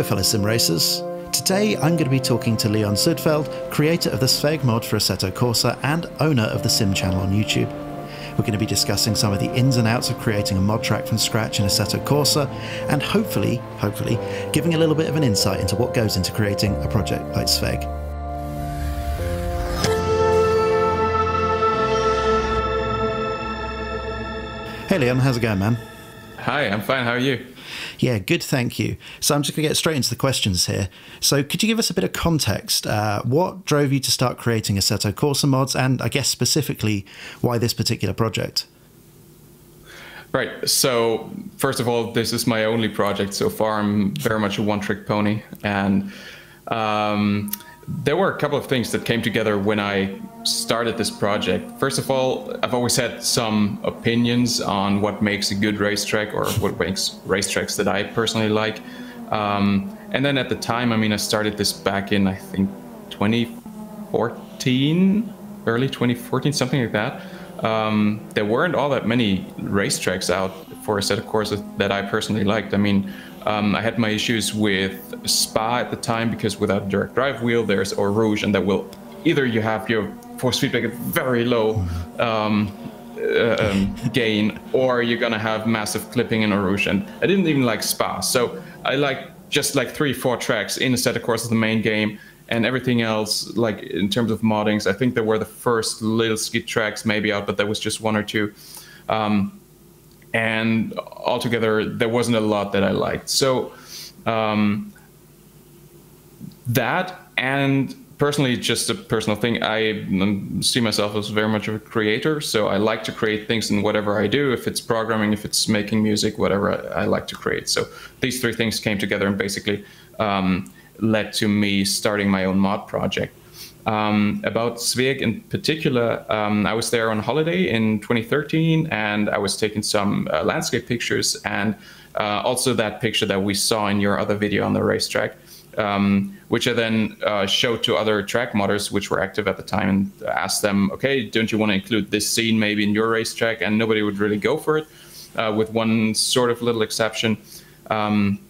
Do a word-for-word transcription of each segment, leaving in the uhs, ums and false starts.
Hello fellow sim racers. Today I'm going to be talking to Leon Sütfeld, creator of the Sveg mod for Assetto Corsa and owner of the Sim channel on YouTube. We're going to be discussing some of the ins and outs of creating a mod track from scratch in Assetto Corsa and hopefully, hopefully, giving a little bit of an insight into what goes into creating a project like Sveg. Hey Leon, how's it going, man? Hi, I'm fine. How are you? Yeah, good, thank you. So I'm just going to get straight into the questions here. So could you give us a bit of context? Uh, what drove you to start creating Assetto Corsa mods, and I guess specifically why this particular project? Right, so first of all, this is my only project so far. I'm very much a one-trick pony, and um, there were a couple of things that came together when I started this project. First of all, I've always had some opinions on what makes a good racetrack or what makes racetracks that I personally like. Um, and then at the time, I mean, I started this back in, I think, twenty fourteen, early twenty fourteen, something like that. Um, there weren't all that many racetracks out for Assetto Corsa that I personally liked. I mean, um, I had my issues with S P A at the time because without a direct drive wheel, there's Eau Rouge, and that will either you have your force feedback at very low um, uh, um, gain, or you're gonna have massive clipping in Eau Rouge. And I didn't even like S P A, so I liked just like three, four tracks in Assetto Corsa, the main game, and everything else, like in terms of moddings. I think there were the first Lilski tracks maybe out, but there was just one or two. Um, and altogether, there wasn't a lot that I liked. So um, that and personally, just a personal thing, I see myself as very much of a creator, so I like to create things in whatever I do, if it's programming, if it's making music, whatever I, I like to create. So these three things came together and basically um, led to me starting my own mod project. Um, about Sveg in particular, um, I was there on holiday in twenty thirteen, and I was taking some uh, landscape pictures, and uh, also that picture that we saw in your other video on the racetrack. Um, which I then uh, showed to other track modders which were active at the time and asked them, okay, don't you want to include this scene maybe in your racetrack? And nobody would really go for it, uh, with one sort of little exception. Um,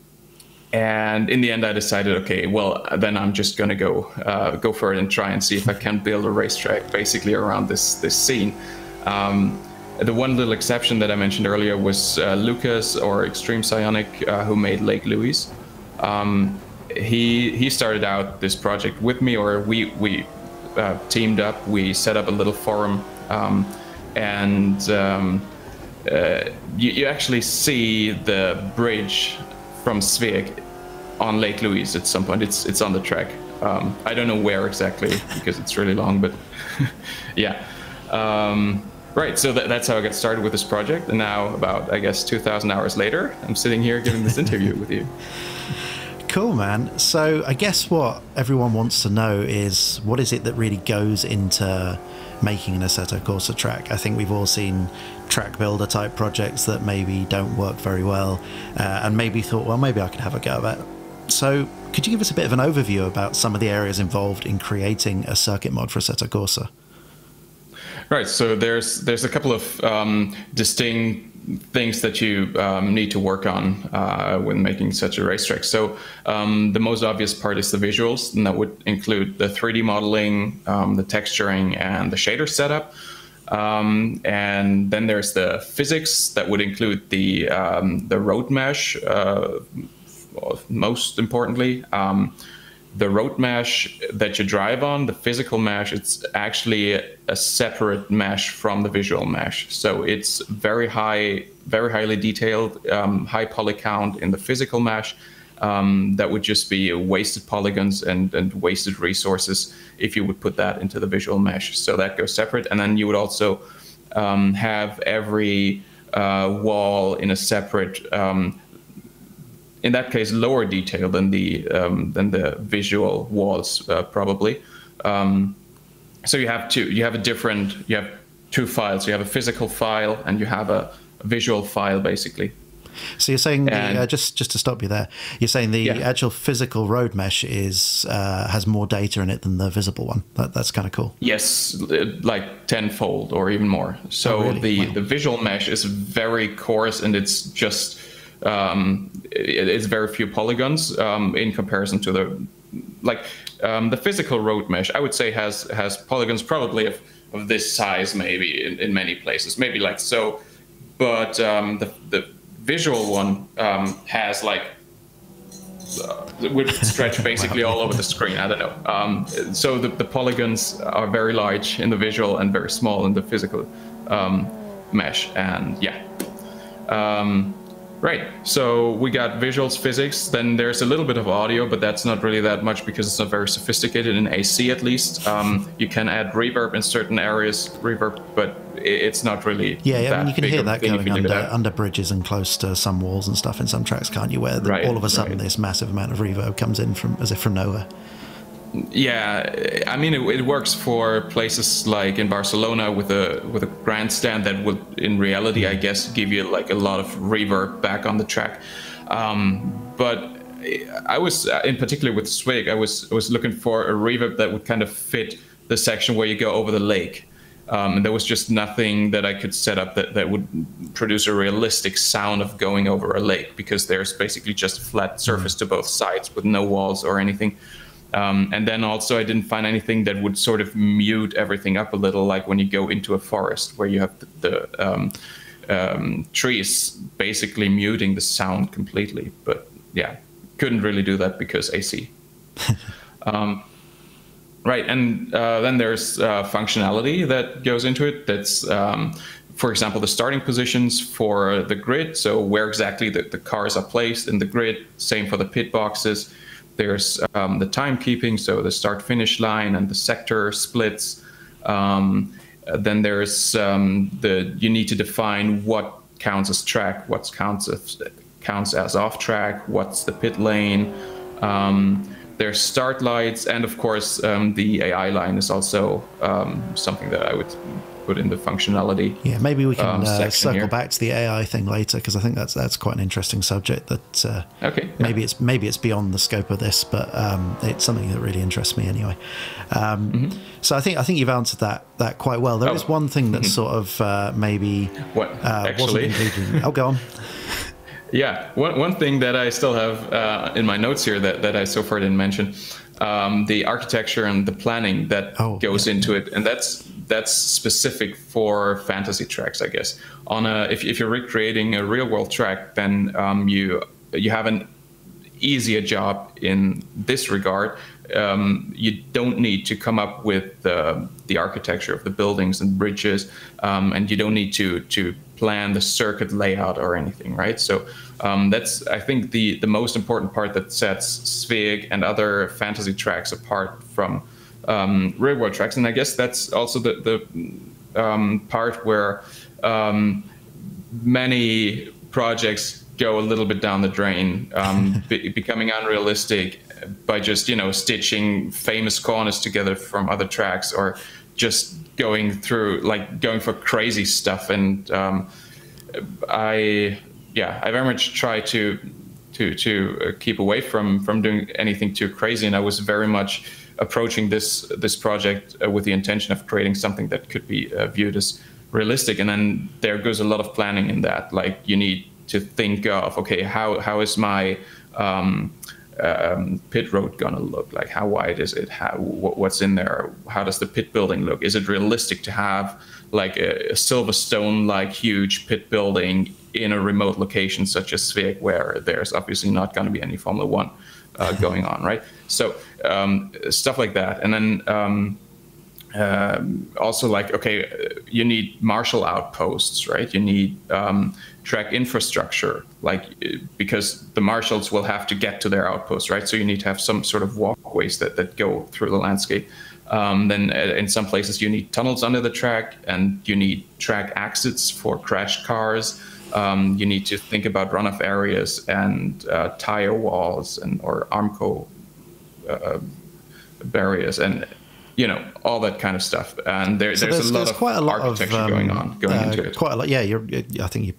and in the end, I decided, okay, well, then I'm just going to go uh, go for it and try and see if I can build a racetrack basically around this, this scene. Um, the one little exception that I mentioned earlier was uh, Lucas or Extreme Psionic, uh, who made Lake Louise. Um, He he started out this project with me, or we we uh, teamed up. We set up a little forum, um, and um, uh, you, you actually see the bridge from Sveg on Lake Louise at some point. It's it's on the track. Um, I don't know where exactly because it's really long, but yeah. Um, Right, so that, that's how I got started with this project, and now about I guess two thousand hours later, I'm sitting here giving this interview with you. Cool, man. So I guess what everyone wants to know is, what is it that really goes into making an Assetto Corsa track? I think we've all seen track builder type projects that maybe don't work very well, uh, and maybe thought, well, maybe I could have a go at it. So could you give us a bit of an overview about some of the areas involved in creating a circuit mod for Assetto Corsa? Right, so there's there's a couple of um, distinct things that you um, need to work on uh, when making such a racetrack. So um, the most obvious part is the visuals, and that would include the three D modeling, um, the texturing, and the shader setup. Um, and then there's the physics that would include the um, the road mesh, uh, most importantly. Um, the road mesh that you drive on, the physical mesh, it's actually a separate mesh from the visual mesh. So it's very high, very highly detailed, um, high poly count in the physical mesh. Um, that would just be wasted polygons and, and wasted resources if you would put that into the visual mesh. So that goes separate. And then you would also um, have every uh, wall in a separate, um, in that case, lower detail than the um, than the visual walls, uh, probably. Um, so you have two. You have a different. You have two files. You have a physical file and you have a visual file, basically. So you're saying and, the, uh, just just to stop you there. You're saying the yeah. actual physical road mesh is uh, has more data in it than the visible one. That, that's kind of cool. Yes, like tenfold or even more. So oh, really? the wow. the visual mesh is very coarse, and it's just um, it, it's very few polygons um, in comparison to the, like um, the physical road mesh, I would say has has polygons probably of, of this size, maybe in, in many places, maybe like so. But um, the, the visual one um, has like, Uh, would stretch basically wow. all over the screen. I don't know. Um, so the, the polygons are very large in the visual and very small in the physical um, mesh. And yeah, um, right. So we got visuals, physics. Then there's a little bit of audio, but that's not really that much because it's not very sophisticated in A C at least. Um, you can add reverb in certain areas, reverb, but it's not really. Yeah, I mean, you can hear that going under, under bridges and close to some walls and stuff in some tracks, can't you? Where the, right, all of a sudden right. this massive amount of reverb comes in from as if from nowhere. Yeah, I mean, it, it works for places like in Barcelona with a with a grandstand that would, in reality, I guess, give you like a lot of reverb back on the track. Um, but I was, in particular with Swig, I was was looking for a reverb that would kind of fit the section where you go over the lake. Um, and there was just nothing that I could set up that, that would produce a realistic sound of going over a lake, because there's basically just flat surface to both sides with no walls or anything. Um, and then also I didn't find anything that would sort of mute everything up a little, like when you go into a forest where you have the, the um, um, trees basically muting the sound completely. But yeah, couldn't really do that because A C. um, Right, and uh, then there's uh, functionality that goes into it. That's, um, for example, the starting positions for the grid, so where exactly the, the cars are placed in the grid, same for the pit boxes. There's um, the timekeeping, so the start-finish line and the sector splits. Um, then there's um, the, you need to define what counts as track, what counts as, counts as off-track, what's the pit lane. Um, There's start lights, and of course, um, the A I line is also um, something that I would put in the functionality. Yeah, maybe we can um, uh, circle here. back to the A I thing later, because I think that's that's quite an interesting subject. That uh, okay, yeah. maybe it's maybe it's beyond the scope of this, but um, it's something that really interests me anyway. Um, mm-hmm. So I think I think you've answered that that quite well. There oh. is one thing that mm-hmm. sort of uh, maybe what uh, actually wasn't included. Oh, go on. Yeah, one, one thing that I still have uh, in my notes here that, that I so far didn't mention, um, the architecture and the planning that oh, goes yeah. into it. And that's that's specific for fantasy tracks, I guess. On a, if, if you're recreating a real world track, then um, you you have an easier job in this regard. Um, you don't need to come up with uh, the architecture of the buildings and bridges, um, and you don't need to to plan the circuit layout or anything, right? So um, that's, I think, the, the most important part that sets Sveg and other fantasy tracks apart from um, real-world tracks. And I guess that's also the, the um, part where um, many projects go a little bit down the drain, um, be becoming unrealistic by just, you know, stitching famous corners together from other tracks, or just going through, like going for crazy stuff. And um, I, yeah, I very much try to to to keep away from from doing anything too crazy. And I was very much approaching this this project uh, with the intention of creating something that could be uh, viewed as realistic. And then there goes a lot of planning in that. Like you need to think of, okay, how how is my um, Um, pit road gonna look like? How wide is it? How wh what's in there? How does the pit building look? Is it realistic to have like a, a Silverstone like huge pit building in a remote location such as Sveg, where there's obviously not going to be any Formula One uh, going on, right? So um, stuff like that. And then um, uh, also like, okay, you need marshal outposts, right? You need um, track infrastructure, like, because the marshals will have to get to their outposts, right? So you need to have some sort of walkways that, that go through the landscape. Um, then in some places you need tunnels under the track, and you need track exits for crashed cars. Um, you need to think about runoff areas and uh, tire walls and or Armco uh, barriers, and you know, all that kind of stuff. And there, so there's, there's a lot there's of quite a lot architecture of, um, going on, going uh, into it. Quite a lot, yeah. You're, I think you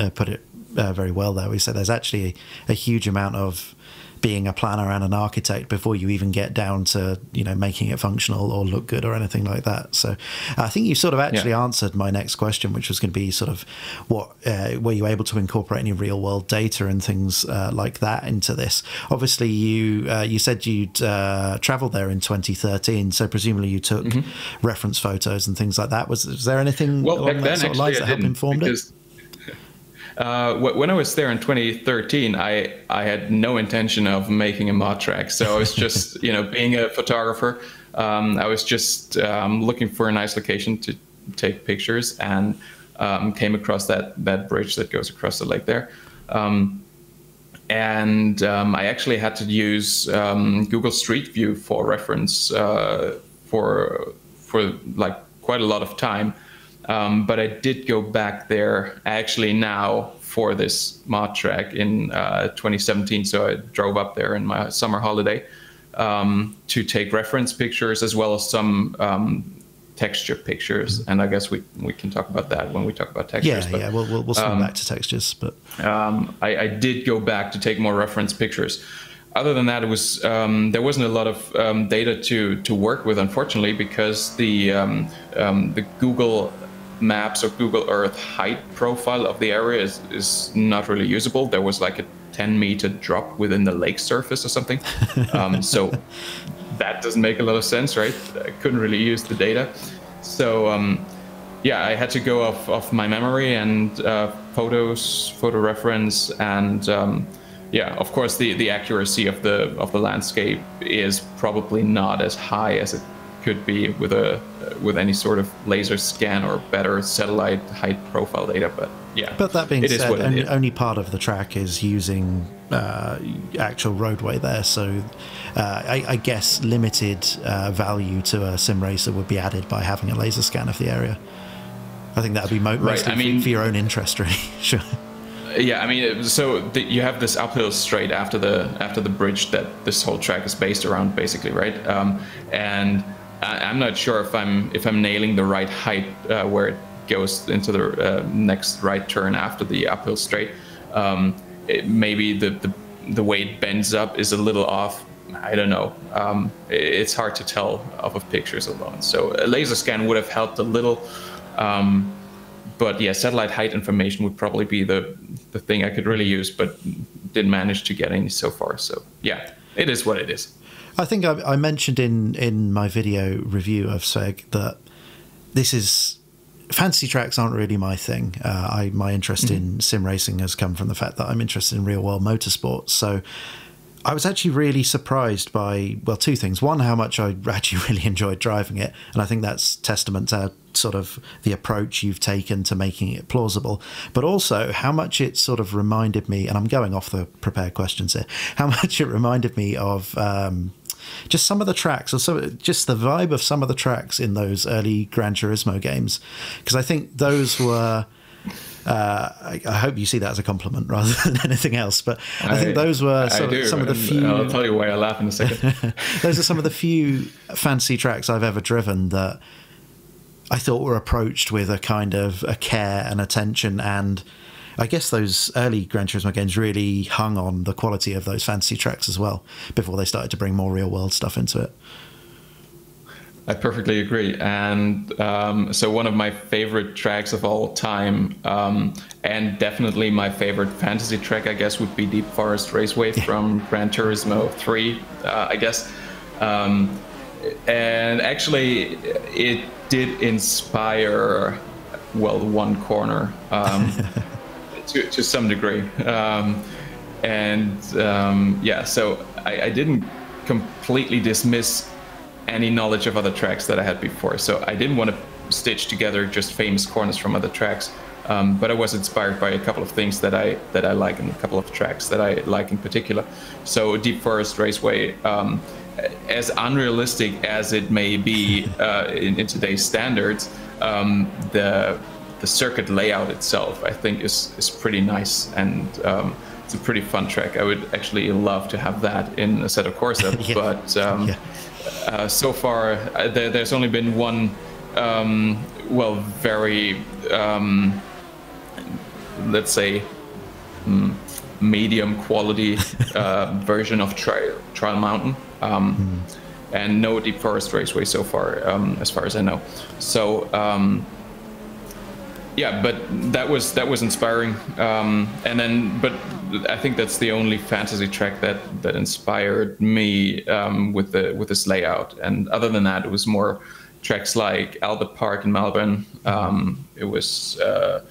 uh, put it uh, very well there. We said there's actually a, a huge amount of being a planner and an architect before you even get down to, you know, making it functional or look good or anything like that. So I think you sort of actually yeah. answered my next question, which was going to be sort of what uh, were you able to incorporate any real world data and things uh, like that into this? Obviously you uh, you said you'd uh, traveled there in twenty thirteen, so presumably you took mm-hmm. reference photos and things like that. Was, was there anything well, back then, actually, I didn't, because Uh, when I was there in twenty thirteen, I, I had no intention of making a mod track. So I was just, you know, being a photographer, um, I was just um, looking for a nice location to take pictures, and um, came across that, that bridge that goes across the lake there. Um, and um, I actually had to use um, Google Street View for reference uh, for, for like quite a lot of time. Um, but I did go back there actually now for this mod track in uh, twenty seventeen. So I drove up there in my summer holiday um, to take reference pictures as well as some um, texture pictures. And I guess we we can talk about that when we talk about textures. Yeah, but, yeah, we'll we'll, we'll swing um, back to textures. But um, I, I did go back to take more reference pictures. Other than that, it was um, there wasn't a lot of um, data to to work with, unfortunately, because the um, um, the Google Maps or Google Earth height profile of the area is, is not really usable. There was like a ten meter drop within the lake surface or something. Um, so that doesn't make a lot of sense, right? I couldn't really use the data. So um, yeah, I had to go off, off my memory and uh, photos, photo reference. And um, yeah, of course, the, the accuracy of the, of the landscape is probably not as high as it could be with a with any sort of laser scan or better satellite height profile data, but yeah. But that being said, only, only part of the track is using uh, actual roadway there, so uh, I, I guess limited uh, value to a sim racer would be added by having a laser scan of the area. I think that would be mo mostly right. I mean, for your own interest, really. Sure. Yeah, I mean, so the, you have this uphill straight after the after the bridge that this whole track is based around, basically, right? Um, and I'm not sure if I'm if I'm nailing the right height uh, where it goes into the uh, next right turn after the uphill straight. Um, it, maybe the, the the way it bends up is a little off. I don't know. Um, it's hard to tell off of pictures alone. So a laser scan would have helped a little, um, but yeah, satellite height information would probably be the the thing I could really use, but didn't manage to get any so far. So yeah, it is what it is. I think I, I mentioned in, in my video review of Sveg that this is, fantasy tracks aren't really my thing. Uh, I my interest mm-hmm. in sim racing has come from the fact that I'm interested in real world motorsports. So I was actually really surprised by, well, two things. One, how much I actually really enjoyed driving it. And I think that's testament to sort of the approach you've taken to making it plausible. But also how much it sort of reminded me, and I'm going off the prepared questions here, how much it reminded me of... Um, just some of the tracks, or so, just the vibe of some of the tracks in those early Gran Turismo games, because I think those were uh I, I hope you see that as a compliment rather than anything else, but I, I think those were sort of, some of the few, I'll tell you why I laugh in a second. Those are some of the few fancy tracks I've ever driven that I thought were approached with a kind of a care and attention, and I guess those early Gran Turismo games really hung on the quality of those fantasy tracks as well before they started to bring more real world stuff into it. I perfectly agree. And um, so one of my favorite tracks of all time, um, and definitely my favorite fantasy track, I guess, would be Deep Forest Raceway from Gran Turismo three, uh, I guess. Um, and actually, it did inspire, well, One Corner. Um, To, to some degree, um, and um, yeah, so I, I didn't completely dismiss any knowledge of other tracks that I had before, so I didn't want to stitch together just famous corners from other tracks, um, but I was inspired by a couple of things that I that I like, and a couple of tracks that I like in particular. So Deep Forest Raceway, um, as unrealistic as it may be uh, in, in today's standards, um, the The circuit layout itself, I think, is is pretty nice, and um, it's a pretty fun track. I would actually love to have that in Assetto Corsa, yeah. but um, yeah. uh, so far uh, there, there's only been one, um, well, very, um, let's say, medium quality uh, version of Trial, Trial Mountain. Um, mm. And no Deep Forest Raceway so far, um, as far as I know. So um, yeah, but that was that was inspiring. Um, and then, but I think that's the only fantasy track that that inspired me um, with the with this layout. And other than that, it was more tracks like Albert Park in Melbourne. Um, it was, uh,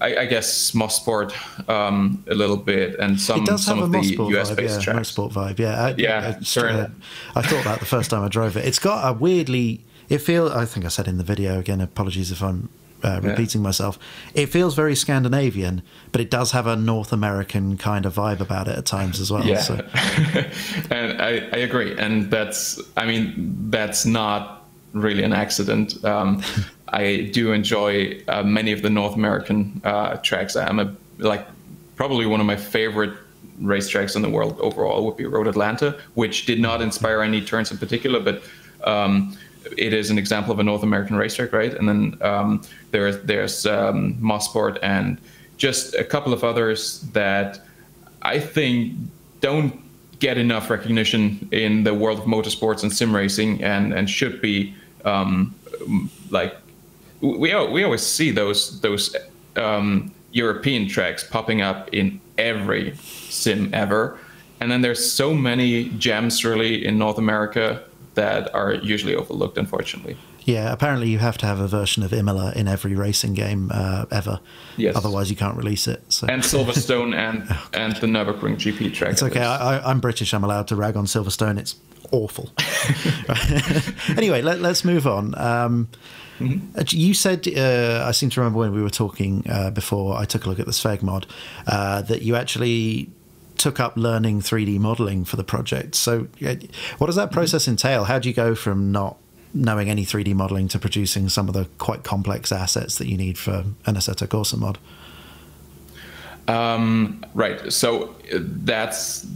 I, I guess, Mosport um, a little bit, and some some of the U S-based tracks. Mosport vibe, yeah. I, yeah, I, sure. uh, I thought that the first time I drove it. It's got a weirdly, it feels, I think I said in the video again, apologies if I'm uh, repeating yeah. myself, it feels very Scandinavian, but it does have a North American kind of vibe about it at times as well. Yeah, so. And I, I agree. And that's, I mean, that's not really an accident. Um, I do enjoy uh, many of the North American uh, tracks. I'm a, like probably one of my favorite racetracks in the world overall would be Road Atlanta, which did not inspire any turns in particular, but um, it is an example of a North American racetrack, right? And then um, there, there's um, Mosport and just a couple of others that I think don't get enough recognition in the world of motorsports and sim racing, and, and should be um, like. We we always see those those um, European tracks popping up in every sim ever, and then there's so many gems really in North America that are usually overlooked, unfortunately. Yeah, apparently you have to have a version of Imola in every racing game uh, ever. Yes. Otherwise you can't release it. So. And Silverstone and oh, and the Nürburgring G P track. It's okay. I, I'm British. I'm allowed to rag on Silverstone. It's awful. Anyway, let, let's move on. Um, mm-hmm. You said, uh, I seem to remember when we were talking uh, before I took a look at the Sveg mod, uh, that you actually took up learning three D modeling for the project. So uh, what does that process mm-hmm. entail? How do you go from not knowing any three D modeling to producing some of the quite complex assets that you need for an Assetto Corsa mod? Um, right. So that's,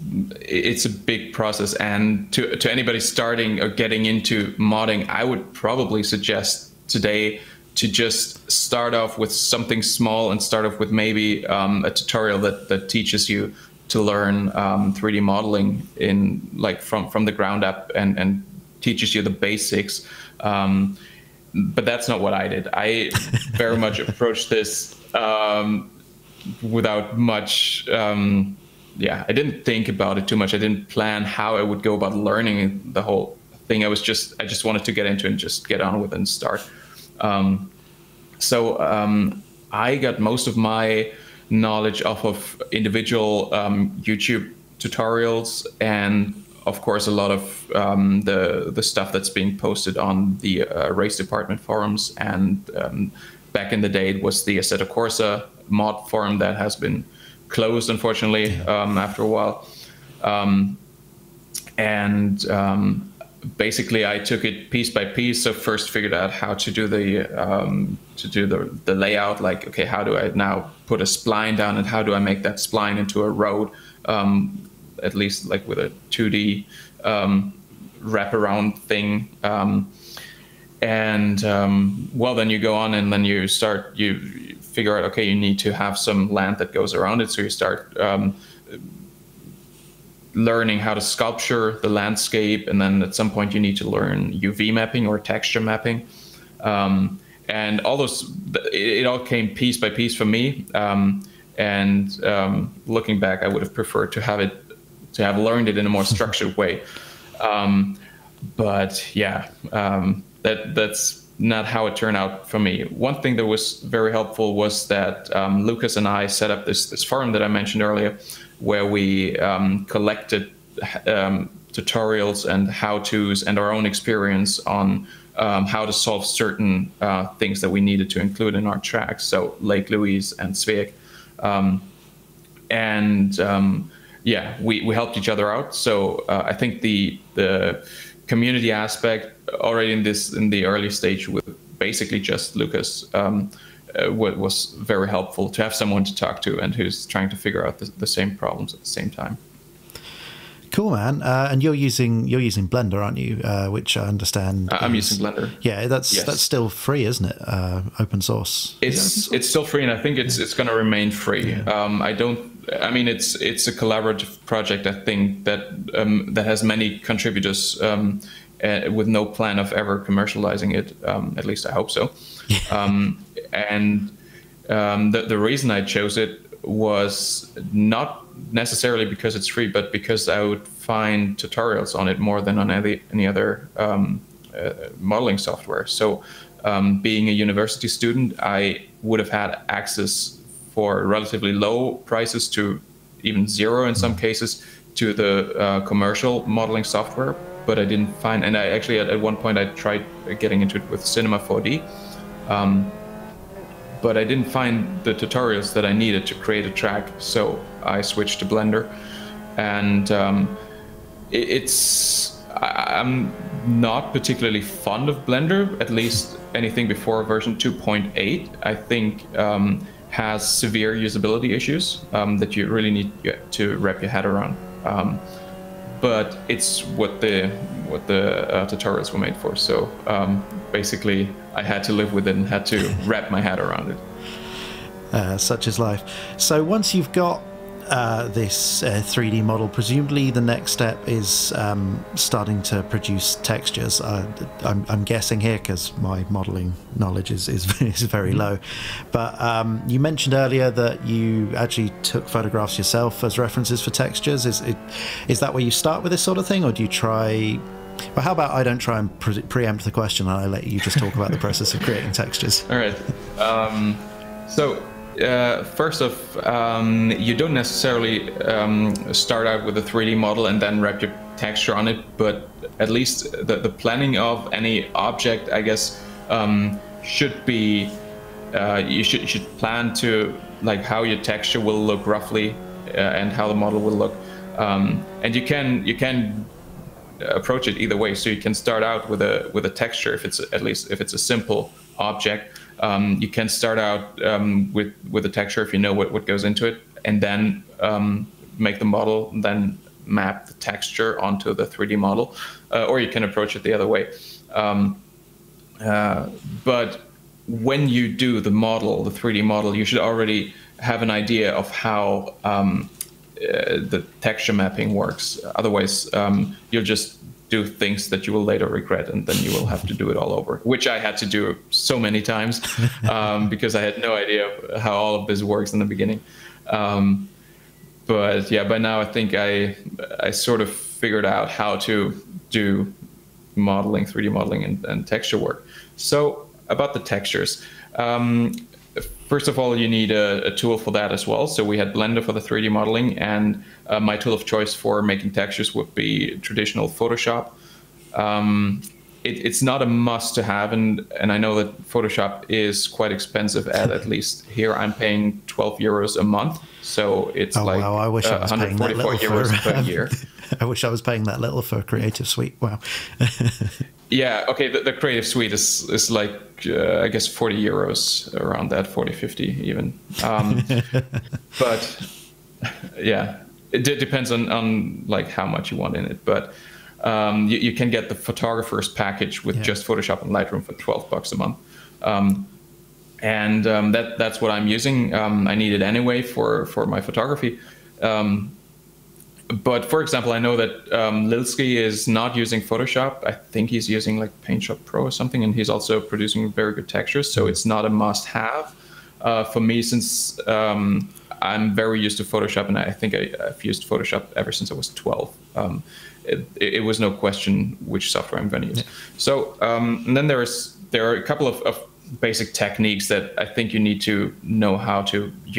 it's a big process. And to, to anybody starting or getting into modding, I would probably suggest today to just start off with something small and start off with maybe um, a tutorial that, that teaches you to learn um, three D modeling in like from, from the ground up and, and teaches you the basics. Um, but that's not what I did. I very much approached this um, without much, um, yeah, I didn't think about it too much. I didn't plan how I would go about learning the whole thing. I was just, I just wanted to get into it and just get on with it and start. Um, so um, I got most of my knowledge off of individual um, YouTube tutorials and of course, a lot of um, the the stuff that's being posted on the uh, race department forums, and um, back in the day it was the Assetto Corsa mod forum that has been closed, unfortunately, um, after a while. Um, and um, basically, I took it piece by piece. So first, figured out how to do the um, to do the the layout. Like, okay, how do I now put a spline down, and how do I make that spline into a road? Um, at least like with a two D um, wraparound thing. Um, and um, well, then you go on and then you start, you figure out, okay, you need to have some land that goes around it. So you start um, learning how to sculpture the landscape. And then at some point you need to learn U V mapping or texture mapping. Um, and all those, it, it all came piece by piece for me. Um, and um, looking back, I would have preferred to have it to have learned it in a more structured way. Um, but yeah, um, that that's not how it turned out for me. One thing that was very helpful was that um, Lucas and I set up this, this forum that I mentioned earlier, where we um, collected um, tutorials and how-tos and our own experience on um, how to solve certain uh, things that we needed to include in our tracks. So Lake Louise and Sveg. Um, and, um, Yeah, we, we helped each other out. So uh, I think the the community aspect already in this in the early stage with basically just Lucas um, uh, was very helpful to have someone to talk to and who's trying to figure out the, the same problems at the same time. Cool, man. Uh, and you're using you're using Blender, aren't you? Uh, which I understand. Uh, I'm is, using Blender. Yeah, that's yes. that's still free, isn't it? Uh, open source. It's yeah. it's still free, and I think it's yeah. it's going to remain free. Yeah. Um, I don't. I mean, it's it's a collaborative project. I think that um, that has many contributors. Um, Uh, with no plan of ever commercializing it, um, at least I hope so. um, and um, the, the reason I chose it was not necessarily because it's free, but because I would find tutorials on it more than on any, any other um, uh, modeling software. So um, being a university student, I would have had access for relatively low prices to even zero in some cases to the uh, commercial modeling software. But I didn't find, and I actually at, at one point I tried getting into it with Cinema four D, um, but I didn't find the tutorials that I needed to create a track, so I switched to Blender. And um, it, it's, I, I'm not particularly fond of Blender, at least anything before version two point eight, I think um, has severe usability issues um, that you really need to wrap your head around. Um, But it's what the what the uh, tutorials were made for. So um, basically, I had to live with it and had to wrap my head around it. Uh, such is life. So once you've got uh, this uh, three D model, presumably the next step is um, starting to produce textures. Uh, I'm, I'm guessing here because my modeling knowledge is is, is very low. But um, you mentioned earlier that you actually took photographs yourself as references for textures. Is it is that where you start with this sort of thing, or do you try? Well, how about I don't try and pre preempt the question and I let you just talk about the process of creating textures. All right. Um, so. Uh, first off, um, you don't necessarily um, start out with a three D model and then wrap your texture on it, but at least the, the planning of any object, I guess, um, should be, uh, you should, you should plan to like how your texture will look roughly uh, and how the model will look. Um, and you can, you can approach it either way. So you can start out with a, with a texture, if it's at least if it's a simple object. Um, you can start out um, with with a texture if you know what, what goes into it, and then um, make the model, and then map the texture onto the three D model, uh, or you can approach it the other way. Um, uh, but when you do the model, the three D model, you should already have an idea of how um, uh, the texture mapping works. Otherwise, um, you'll just do things that you will later regret, and then you will have to do it all over, which I had to do so many times um, because I had no idea how all of this works in the beginning. Um, but yeah, by now I think I I sort of figured out how to do modeling, three D modeling, and, and texture work. So about the textures, um, first of all, you need a, a tool for that as well. So we had Blender for the three D modeling, and uh, my tool of choice for making textures would be traditional Photoshop. Um, it, it's not a must to have, and, and I know that Photoshop is quite expensive, at, at least here I'm paying twelve euros a month. So it's oh, like wow. I wish uh, I was one hundred forty-four euros for, per year. I wish I was paying that little for a Creative Suite. Wow. Yeah. Okay. The, the Creative Suite is, is like, uh, I guess forty euros, around that, forty, fifty even. Um, but yeah, it depends on, on like how much you want in it. But um, you, you can get the photographer's package with yeah. just Photoshop and Lightroom for twelve bucks a month. Um, and um, that, that's what I'm using. Um, I need it anyway for, for my photography. Um, But for example, I know that um, Lilski is not using Photoshop. I think he's using like PaintShop Pro or something, and he's also producing very good textures. So it's not a must-have uh, for me, since um, I'm very used to Photoshop, and I think I, I've used Photoshop ever since I was twelve. Um, it, it was no question which software I'm going to use. Yeah. So um, and then there is there are a couple of, of basic techniques that I think you need to know how to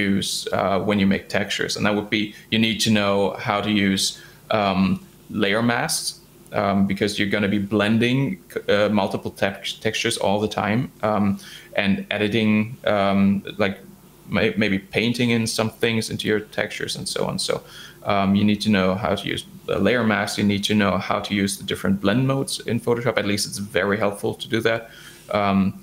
use uh, when you make textures. And that would be, you need to know how to use um, layer masks, um, because you're going to be blending uh, multiple te textures all the time, um, and editing, um, like may maybe painting in some things into your textures and so on. So um, you need to know how to use the layer masks. You need to know how to use the different blend modes in Photoshop. At least it's very helpful to do that. Um,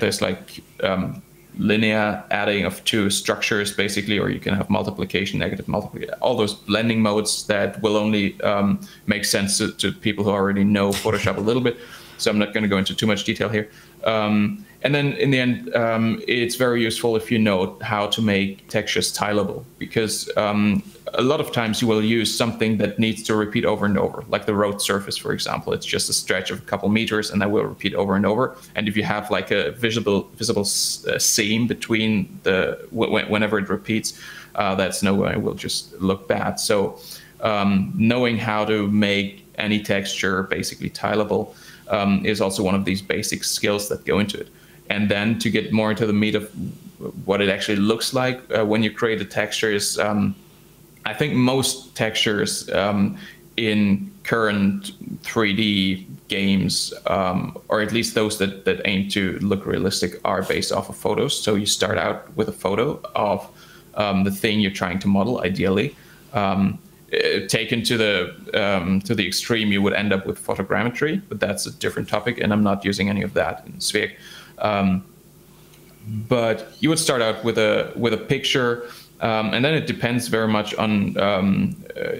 there's like um, linear adding of two structures, basically, or you can have multiplication, negative multiplication, all those blending modes that will only um, make sense to, to people who already know Photoshop a little bit. So I'm not going to go into too much detail here. Um, and then in the end, um, it's very useful if you know how to make textures tileable, because um, a lot of times you will use something that needs to repeat over and over, like the road surface, for example. It's just a stretch of a couple meters and that will repeat over and over. And if you have like a visible visible uh, seam between the, w whenever it repeats, uh, that's no way, it will just look bad. So um, knowing how to make any texture basically tileable um, is also one of these basic skills that go into it. And then to get more into the meat of what it actually looks like uh, when you create a texture is, um, I think most textures um, in current three D games, um, or at least those that, that aim to look realistic, are based off of photos. So you start out with a photo of um, the thing you're trying to model, ideally. Um, taken to the um, to the extreme, you would end up with photogrammetry, but that's a different topic, and I'm not using any of that in Sveg. Um, but you would start out with a with a picture. Um, and then it depends very much on um, uh,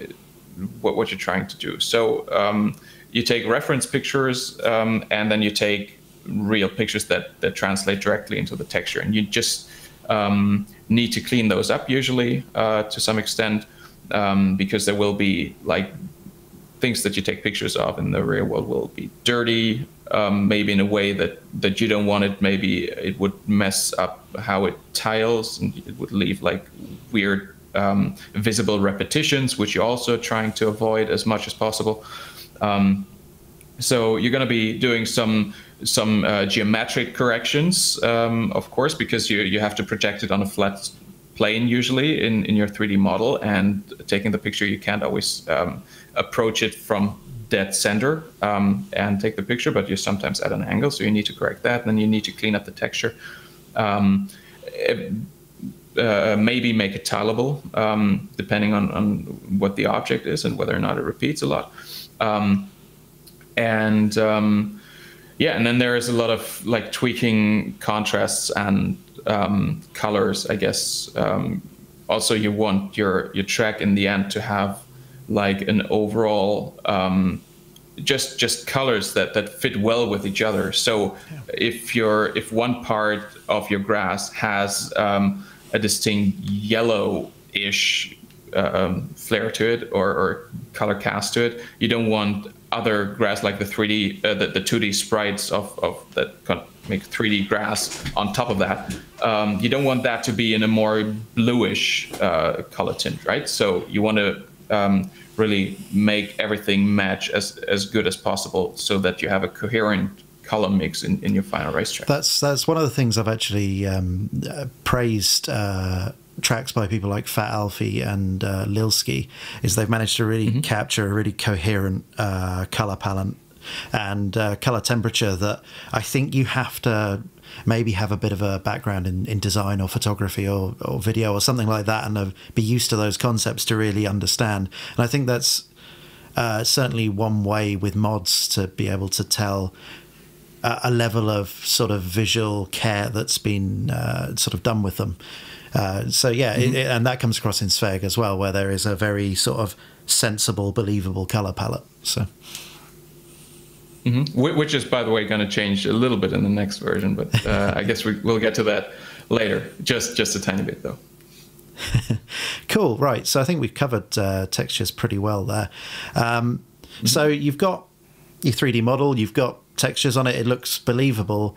what, what you're trying to do. So um, you take reference pictures um, and then you take real pictures that, that translate directly into the texture. And you just um, need to clean those up usually uh, to some extent um, because there will be like things that you take pictures of in the real world will be dirty, um, maybe in a way that, that you don't want it. Maybe it would mess up how it tiles and it would leave like weird um, visible repetitions, which you're also trying to avoid as much as possible. Um, so you're going to be doing some some uh, geometric corrections, um, of course, because you, you have to project it on a flat plane usually in, in your three D model, and taking the picture, you can't always um, approach it from dead center um, and take the picture, but you're sometimes at an angle, so you need to correct that, and then you need to clean up the texture. Um, it, uh, maybe make it tileable, um, depending on, on what the object is and whether or not it repeats a lot. Um, and um, yeah, and then there is a lot of like tweaking contrasts and um, colors, I guess. Um, also, you want your, your track in the end to have like an overall um, just just colors that that fit well with each other. So yeah. if your if one part of your grass has um, a distinct yellowish um, flare to it or, or color cast to it, you don't want other grass like the three D uh, the, the two D sprites of of that make three D grass on top of that. Um, you don't want that to be in a more bluish uh, color tint, right? So you want to Um, really make everything match as, as good as possible so that you have a coherent color mix in, in your final racetrack. That's, that's one of the things I've actually um, praised uh, tracks by people like Fat Alfie and uh, Lilski, is they've managed to really mm-hmm. capture a really coherent uh, color palette and uh, color temperature that I think you have to maybe have a bit of a background in, in design or photography or, or video or something like that, and uh, be used to those concepts to really understand. And I think that's uh, certainly one way with mods to be able to tell uh, a level of sort of visual care that's been uh, sort of done with them. Uh, so yeah, mm-hmm. it, it, and that comes across in Sveg as well, where there is a very sort of sensible, believable color palette. So. Mm-hmm. Which is, by the way, going to change a little bit in the next version, but uh, I guess we, we'll get to that later. Just just a tiny bit, though. Cool, right. So I think we've covered uh, textures pretty well there. Um, mm-hmm. So you've got your three D model, you've got textures on it. It looks believable.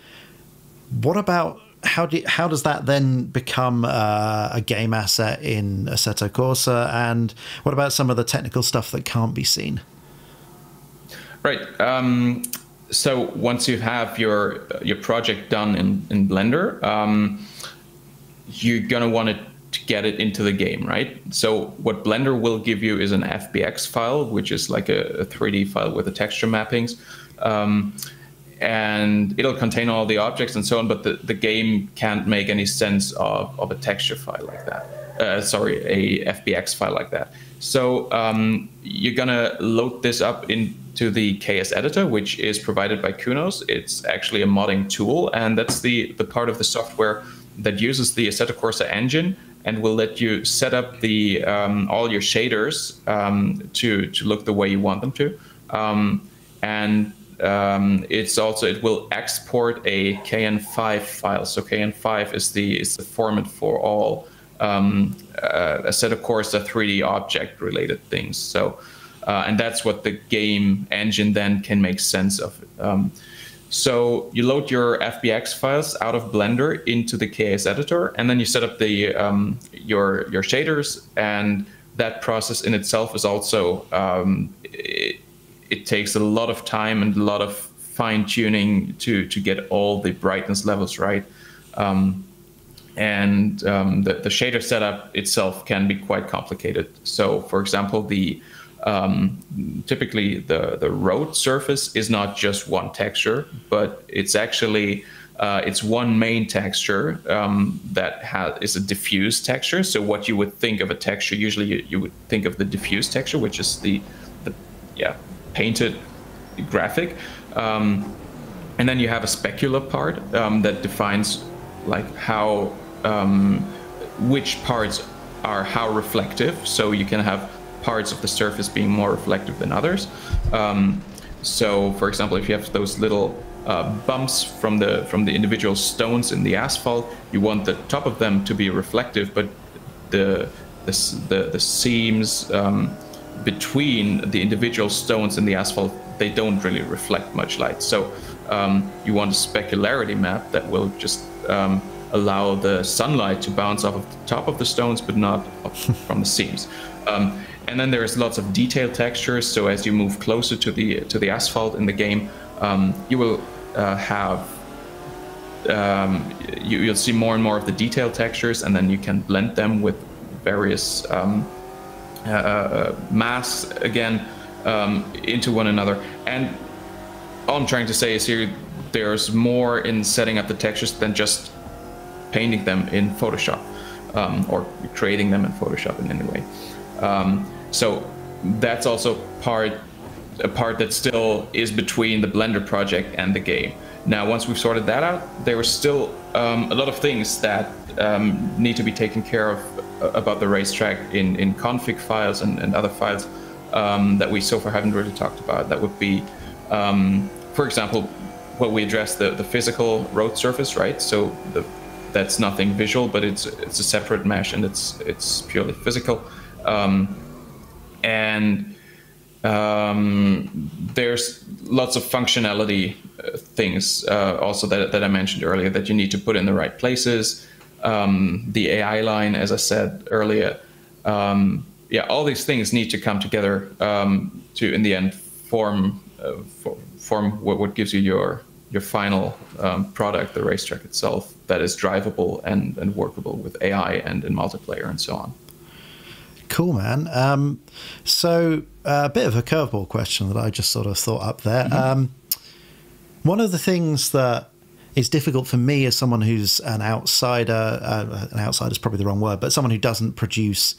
What about how do how does that then become uh, a game asset in Assetto Corsa? And what about some of the technical stuff that can't be seen? Right. Um, so once you have your your project done in, in Blender, um, you're going to want to get it into the game, right? So what Blender will give you is an F B X file, which is like a, a three D file with the texture mappings. Um, and it'll contain all the objects and so on, but the, the game can't make any sense of, of a texture file like that. Uh, sorry, a F B X file like that. So um, you're going to load this up in to the K S Editor, which is provided by Kunos. It's actually a modding tool, and that's the, the part of the software that uses the Assetto Corsa engine and will let you set up the um, all your shaders um, to to look the way you want them to. Um, and um, it's also it will export a K N five file. So K N five is the is the format for all um, uh, Assetto Corsa three D object related things. So uh, and that's what the game engine then can make sense of. Um, So you load your F B X files out of Blender into the K S Editor, and then you set up the um, your your shaders, and that process in itself is also um, it, it takes a lot of time and a lot of fine tuning to to get all the brightness levels right. Um, and um, the, the shader setup itself can be quite complicated. So, for example, the Um, typically the, the road surface is not just one texture, but it's actually, uh, it's one main texture um, that has, is a diffuse texture. So what you would think of a texture, usually you, you would think of the diffuse texture, which is the, the yeah, painted graphic. Um, and then you have a specular part um, that defines like how, um, which parts are how reflective. So you can have parts of the surface being more reflective than others. Um, so, for example, if you have those little uh, bumps from the from the individual stones in the asphalt, you want the top of them to be reflective, but the the the, the seams um, between the individual stones in the asphalt, they don't really reflect much light. So, um, you want a specularity map that will just um, allow the sunlight to bounce off of the top of the stones, but not from the seams. Um, And then there is lots of detailed textures. So as you move closer to the to the asphalt in the game, um, you will uh, have um, you, you'll see more and more of the detailed textures, and then you can blend them with various um, uh, masks again um, into one another. And all I'm trying to say is here, there's more in setting up the textures than just painting them in Photoshop um, or creating them in Photoshop in any way. Um, so that's also part, a part that still is between the Blender project and the game. Now, once we've sorted that out, there are still um, a lot of things that um, need to be taken care of uh, about the racetrack in, in config files and, and other files um, that we so far haven't really talked about. That would be, um, for example, what we address the, the physical road surface, right? So the, that's nothing visual, but it's it's a separate mesh and it's it's purely physical. Um, and um, there's lots of functionality uh, things uh, also that, that I mentioned earlier that you need to put in the right places. Um, the A I line, as I said earlier, um, yeah, all these things need to come together um, to, in the end, form uh, for, form what, what gives you your your final um, product, the racetrack itself, that is drivable and, and workable with A I and in multiplayer and so on. Cool, man. Um, so uh, a bit of a curveball question that I just sort of thought up there. Mm-hmm. Um, one of the things that is difficult for me as someone who's an outsider, uh, an outsider is probably the wrong word, but someone who doesn't produce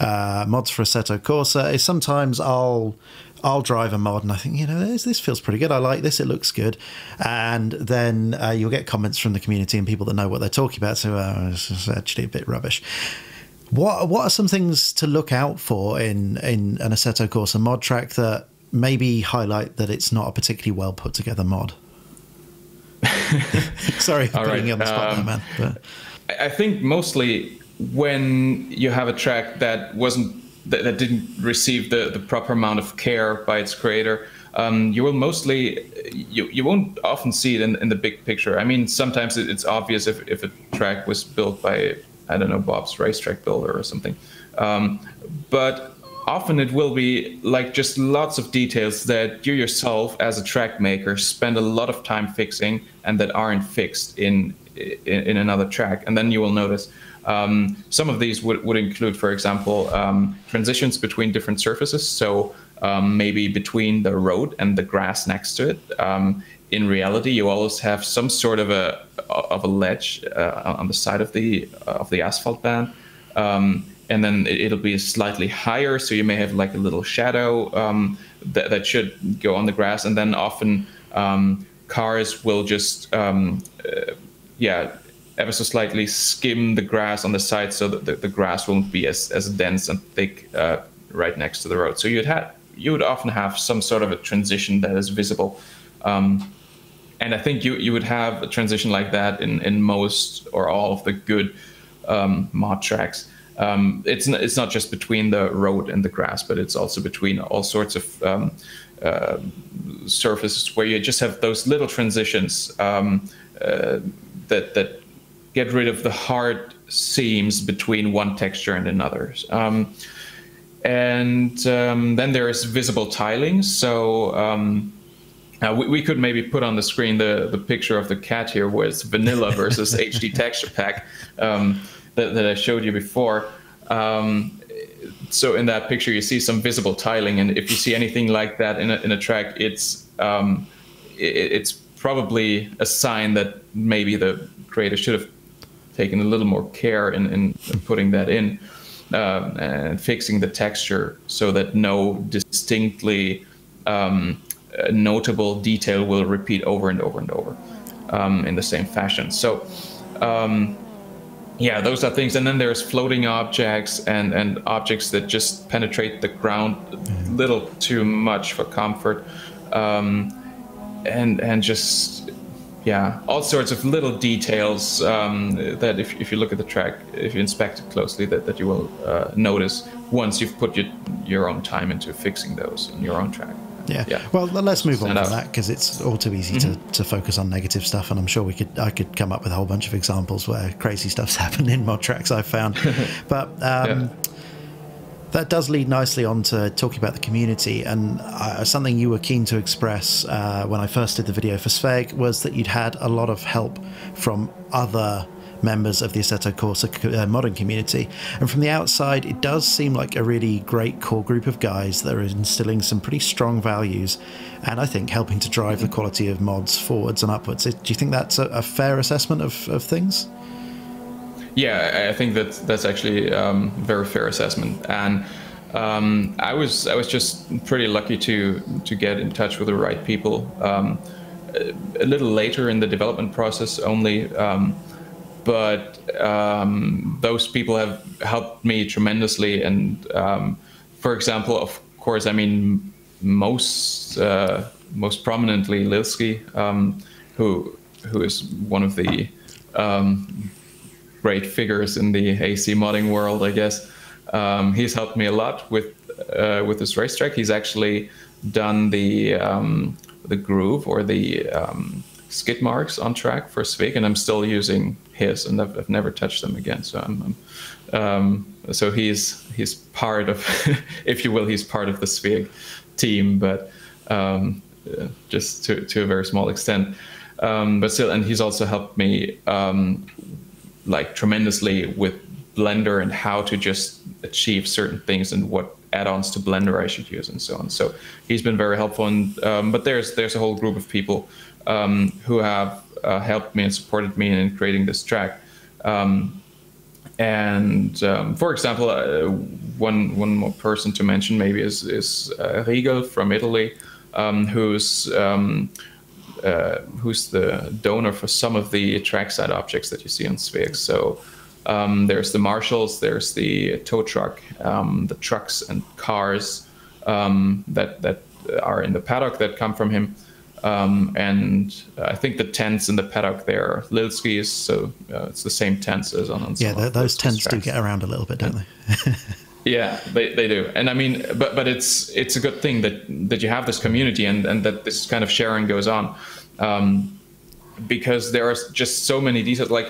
uh, mods for Assetto Corsa is sometimes I'll, I'll drive a mod and I think, you know, this, this feels pretty good. I like this. It looks good. And then uh, you'll get comments from the community and people that know what they're talking about. So uh, this is actually a bit rubbish. What what are some things to look out for in in an Assetto Corsa mod track that maybe highlight that it's not a particularly well put together mod? Sorry for putting you on the spot, um, man. But I think mostly when you have a track that wasn't that, that didn't receive the the proper amount of care by its creator, um, you will mostly you you won't often see it in in the big picture. I mean, sometimes it's obvious if if a track was built by, I don't know, Bob's racetrack builder or something. Um, but often it will be like just lots of details that you yourself as a track maker spend a lot of time fixing and that aren't fixed in in, in another track. And then you will notice um, some of these would, would include, for example, um, transitions between different surfaces. So um, maybe between the road and the grass next to it. Um, in reality, you always have some sort of a of a ledge uh, on the side of the of the asphalt band, um, and then it'll be slightly higher, so you may have like a little shadow um, that, that should go on the grass, and then often um, cars will just um, uh, yeah ever so slightly skim the grass on the side so that the, the grass won't be as, as dense and thick uh, right next to the road. So you'd have, you would often have some sort of a transition that is visible. Um, and I think you, you would have a transition like that in, in most or all of the good um, mod tracks. Um, it's, it's not just between the road and the grass, but it's also between all sorts of um, uh, surfaces where you just have those little transitions um, uh, that, that get rid of the hard seams between one texture and another. Um, and um, then there is visible tiling. So um, uh, we, we could maybe put on the screen the, the picture of the cat here, where it's vanilla versus H D texture pack. Um, that I showed you before. Um, so in that picture, you see some visible tiling, and if you see anything like that in a, in a track, it's um, it, it's probably a sign that maybe the creator should have taken a little more care in, in putting that in um, and fixing the texture so that no distinctly um, notable detail will repeat over and over and over um, in the same fashion. So. Um, Yeah, those are things. And then there's floating objects and, and objects that just penetrate the ground a little too much for comfort. Um, and and just, yeah, all sorts of little details um, that if, if you look at the track, if you inspect it closely, that, that you will uh, notice once you've put your, your own time into fixing those in your own track. Yeah. yeah. Well, let's move on from that, because it's all too easy mm-hmm. to, to focus on negative stuff, and I'm sure we could I could come up with a whole bunch of examples where crazy stuff's happened in mod tracks, I've found. But um, yeah. that does lead nicely on to talking about the community, and uh, something you were keen to express uh, when I first did the video for Sveg was that you'd had a lot of help from other members of the Assetto Corsa uh, modern community, and from the outside it does seem like a really great core group of guys that are instilling some pretty strong values and I think helping to drive the quality of mods forwards and upwards. Do you think that's a, a fair assessment of, of things? Yeah, I think that that's actually um, a very fair assessment, and um, I was I was just pretty lucky to to get in touch with the right people um, a little later in the development process only. Um, But um, those people have helped me tremendously. And um, for example, of course, I mean, most uh, most prominently Lilski, um, who who is one of the um, great figures in the A C modding world, I guess. Um, he's helped me a lot with uh, with this racetrack. He's actually done the um, the groove or the um, skid marks on track for Sveg, and I'm still using his, and I've, I've never touched them again. So I'm, I'm um, so he's he's part of, if you will, he's part of the Sveg team, but um, just to to a very small extent. Um, but still, and he's also helped me um, like tremendously with Blender and how to just achieve certain things and what add-ons to Blender I should use and so on. So he's been very helpful, and um, but there's there's a whole group of people Um, who have uh, helped me and supported me in creating this track. Um, and um, for example, uh, one one more person to mention maybe is, is uh, Riegel from Italy, um, who's um, uh, who's the donor for some of the trackside objects that you see on Sveg. So um, there's the marshals, there's the tow truck, um, the trucks and cars um, that, that are in the paddock that come from him. Um, and I think the tents in the paddock there are Lilski's, so uh, it's the same tents as on, on some. Yeah, the, those tents tracks. do get around a little bit, don't and, they? Yeah, they, they do. And I mean, but but it's it's a good thing that that you have this community and, and that this kind of sharing goes on, um, because there are just so many details. Like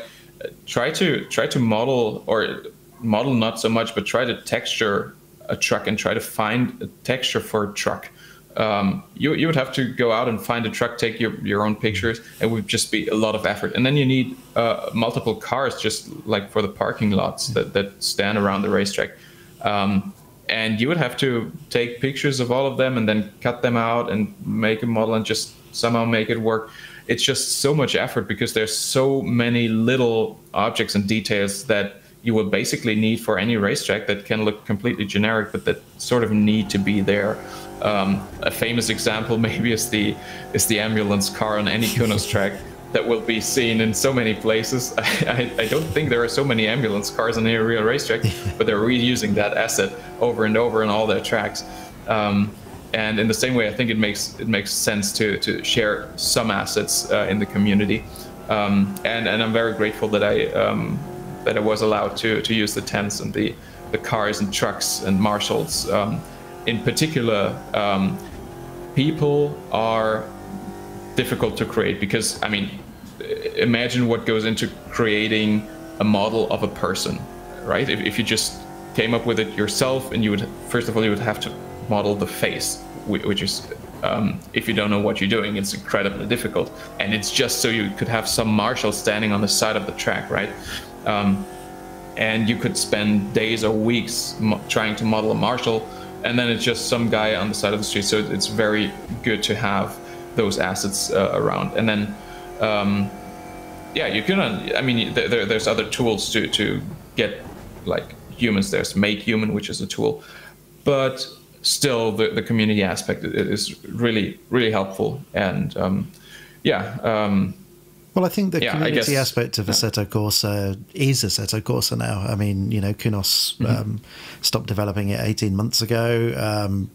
try to try to model or model not so much, but try to texture a truck and try to find a texture for a truck. Um, you, you would have to go out and find a truck, take your, your own pictures. It would just be a lot of effort. And then you need uh, multiple cars, just like for the parking lots that, that stand around the racetrack. Um, and you would have to take pictures of all of them and then cut them out and make a model and just somehow make it work. It's just so much effort because there's so many little objects and details that you will basically need for any racetrack that can look completely generic, but that sort of need to be there. Um, a famous example maybe is the is the ambulance car on any Kunos track, that will be seen in so many places. I, I, I don't think there are so many ambulance cars on the real racetrack, but they're reusing that asset over and over in all their tracks. Um, and in the same way, I think it makes it makes sense to to share some assets uh, in the community. Um, and and I'm very grateful that I um, that I was allowed to to use the tents and the the cars and trucks and marshals. Um, in particular, um, people are difficult to create, because I mean, imagine what goes into creating a model of a person, right? If, if you just came up with it yourself, and you would, first of all, you would have to model the face, which is, um, if you don't know what you're doing, it's incredibly difficult. And it's just so you could have some marshal standing on the side of the track, right? Um, and you could spend days or weeks mo trying to model a marshal, and then it's just some guy on the side of the street. So it's very good to have those assets uh, around. And then, um, yeah, you can, I mean, there, there's other tools to, to get like humans. There's MakeHuman, which is a tool, but still the, the community aspect is really, really helpful. And um, yeah. Um, well, I think the yeah, community guess, aspect of Assetto Corsa is Assetto Corsa now. I mean, you know, Kunos mm-hmm. um, stopped developing it eighteen months ago. Um,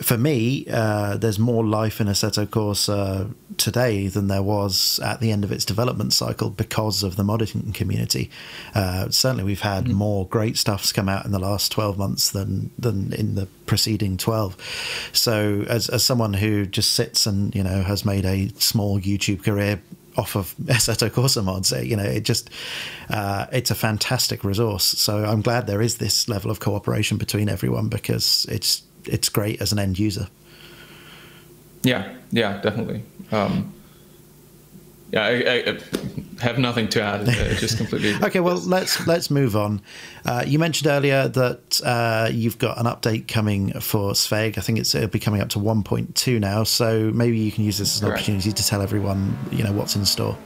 For me, uh, there's more life in Assetto Corsa today than there was at the end of its development cycle because of the modding community. Uh, certainly, we've had mm-hmm. more great stuffs come out in the last twelve months than than in the preceding twelve. So, as as someone who just sits and you know has made a small YouTube career off of Assetto Corsa mods, you know, it just uh, it's a fantastic resource. So I'm glad there is this level of cooperation between everyone, because it's. It's great as an end user. Yeah, yeah, definitely. Um, yeah, I, I have nothing to add. It's just completely. Okay, well, let's let's move on. Uh, you mentioned earlier that uh, you've got an update coming for Sveg. I think it's it'll be coming up to one point two now. So maybe you can use this as an right. opportunity to tell everyone, you know, what's in store.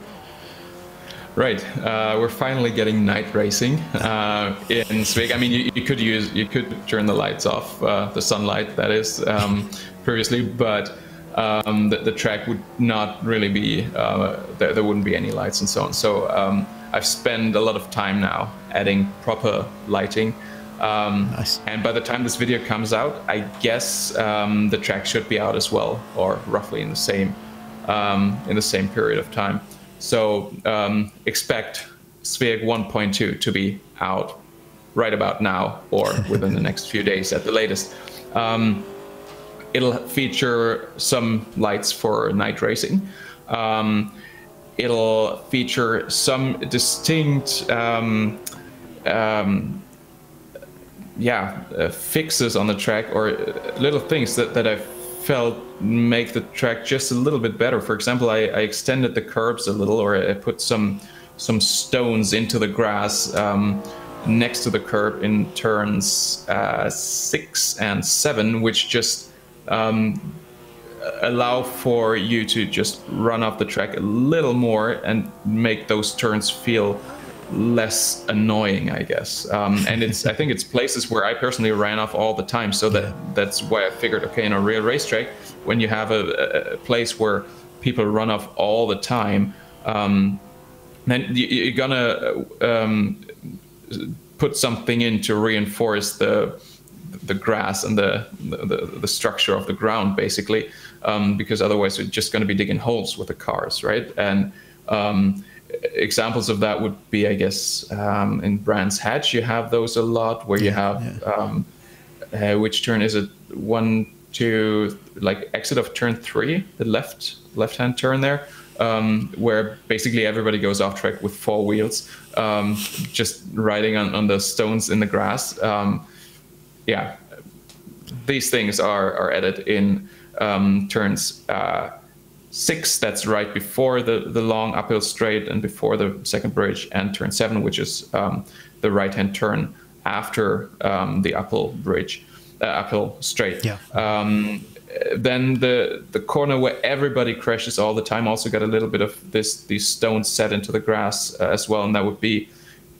Right, uh, we're finally getting night racing uh, in Sveg. I mean, you, you could use, you could turn the lights off, uh, the sunlight that is, um, previously, but um, the, the track would not really be, uh, there, there wouldn't be any lights and so on. So um, I've spent a lot of time now adding proper lighting. Um, nice. And by the time this video comes out, I guess um, the track should be out as well, or roughly in the same, um, in the same period of time. So um, expect Sveg one point two to be out right about now, or within the next few days at the latest. Um, it'll feature some lights for night racing. Um, it'll feature some distinct um, um, yeah, uh, fixes on the track, or little things that, that I've felt make the track just a little bit better. For example, I, I extended the curbs a little, or I put some some stones into the grass um, next to the curb in turns uh, six and seven, which just um, allow for you to just run off the track a little more and make those turns feel less annoying, I guess. Um, and it's I think it's places where I personally ran off all the time, so that that's why I figured, okay, in a real racetrack, when you have a, a place where people run off all the time, um, then you, you're gonna um, put something in to reinforce the the grass and the the, the structure of the ground, basically, um, because otherwise you're just going to be digging holes with the cars, right? And um, examples of that would be, I guess, um, in Brand's Hatch, you have those a lot, where yeah, you have, yeah. um, uh, which turn is it? One, two, like exit of turn three, the left, left-hand turn there, um, where basically everybody goes off track with four wheels, um, just riding on, on the stones in the grass. Um, yeah, these things are, are added in um, turns uh, six, that's right before the the long uphill straight and before the second bridge, and turn seven, which is um, the right hand turn after um, the uphill bridge, uh, uphill straight. Yeah. Um, then the the corner where everybody crashes all the time also got a little bit of this these stones set into the grass uh, as well, and that would be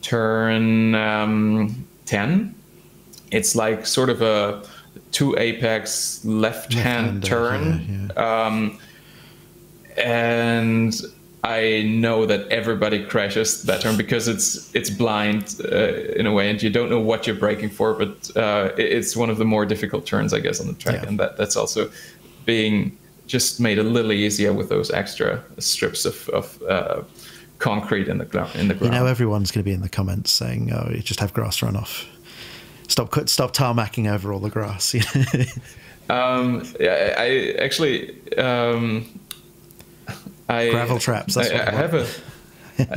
turn um, ten. It's like sort of a two apex left hand turn. Yeah, yeah. Um, And I know that everybody crashes that turn because it's it's blind uh, in a way, and you don't know what you're braking for. But uh, it's one of the more difficult turns, I guess, on the track, yeah. and that that's also being just made a little easier with those extra strips of of uh, concrete in the ground. In the ground, you know, everyone's going to be in the comments saying, "Oh, you just have grass runoff. Stop stop tarmacking over all the grass." um, yeah, I actually. Um, I, gravel traps. That's I, what I, I have a,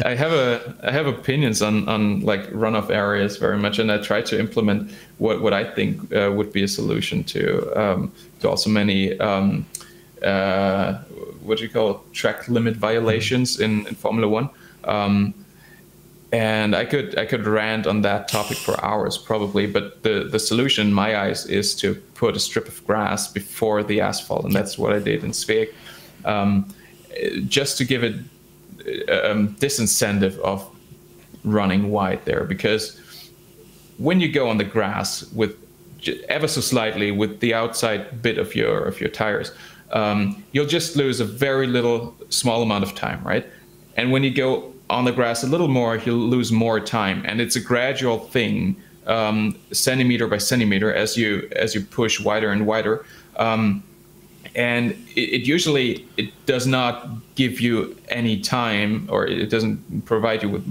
I have a, I have opinions on on like runoff areas very much, and I try to implement what what I think uh, would be a solution to um, to also many um, uh, what do you call track limit violations in, in Formula One. Um, and I could I could rant on that topic for hours probably, but the the solution in my eyes is to put a strip of grass before the asphalt, and that's what I did in Sveg. Um, just to give it a um, disincentive of running wide there, because when you go on the grass with ever so slightly with the outside bit of your of your tires, um, you'll just lose a very little small amount of time, right? And when you go on the grass a little more, you'll lose more time, and it's a gradual thing, um, centimeter by centimeter, as you as you push wider and wider. Um, And it, it usually it does not give you any time, or it doesn't provide you with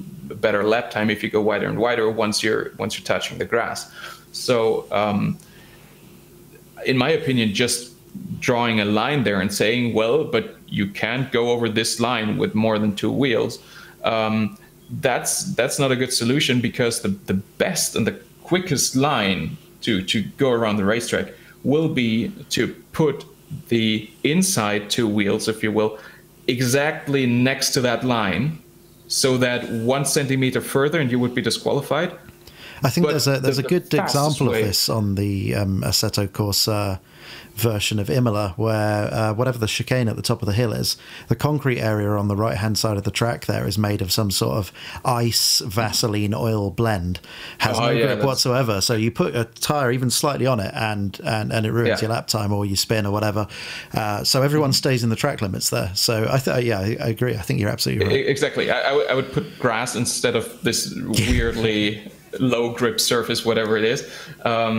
better lap time if you go wider and wider once you're once you're touching the grass. So, um, in my opinion, just drawing a line there and saying, well, but you can't go over this line with more than two wheels. Um, that's that's not a good solution, because the the best and the quickest line to to go around the racetrack will be to put the inside two wheels, if you will, exactly next to that line, so that one centimeter further and you would be disqualified. I think but there's a there's the, a good the example way. of this on the um, Assetto Corsa version of Imola, where uh, whatever the chicane at the top of the hill is, the concrete area on the right hand side of the track there is made of some sort of ice Vaseline oil blend, has oh, no yeah, grip that's... whatsoever. So you put a tire even slightly on it, and and, and it ruins yeah. your lap time, or you spin or whatever. Uh, so everyone stays in the track limits there. So I th yeah, I agree. I think you're absolutely right. Exactly. I, I, w I would put grass instead of this weirdly low grip surface, whatever it is. Um,